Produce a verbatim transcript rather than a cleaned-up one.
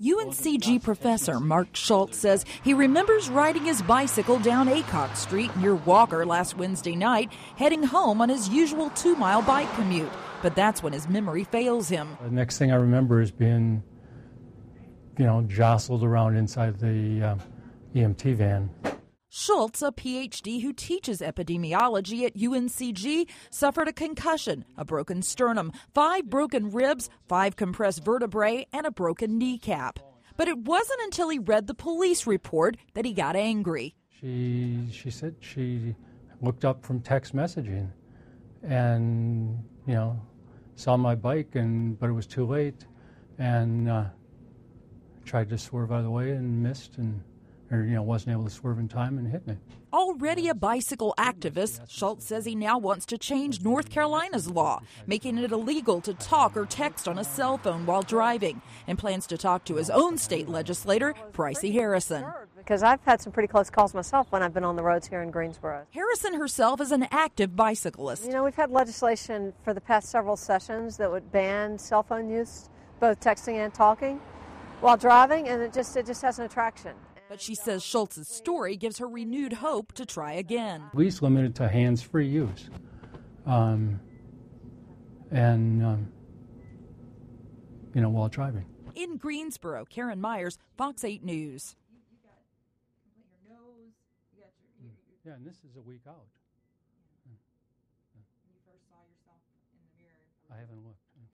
U N C G professor Mark Schultz says he remembers riding his bicycle down Aycock Street near Walker last Wednesday night, heading home on his usual two-mile bike commute. But that's when his memory fails him. The next thing I remember is being, you know, jostled around inside the uh, E M T van. Schultz, a P H D who teaches epidemiology at U N C G, suffered a concussion, a broken sternum, five broken ribs, five compressed vertebrae, and a broken kneecap. But it wasn't until he read the police report that he got angry. She, she said she looked up from text messaging and, you know, saw my bike, and but it was too late, and uh, tried to swerve out of the way and missed, and Or, you know, wasn't able to swerve in time and hit me. Already a bicycle activist, Schultz says he now wants to change North Carolina's law, making it illegal to talk or text on a cell phone while driving, and plans to talk to his own state legislator, Pricey Harrison. Because I've had some pretty close calls myself when I've been on the roads here in Greensboro. Harrison herself is an active bicyclist. You know, we've had legislation for the past several sessions that would ban cell phone use, both texting and talking, while driving, and it just, it just has an attraction. But she says Schultz's story gives her renewed hope to try again. At least limited to hands-free use. Um, and, um, you know, while driving. In Greensboro, Caron Myers, Fox eight News. Yeah, and this is a week out. I haven't looked.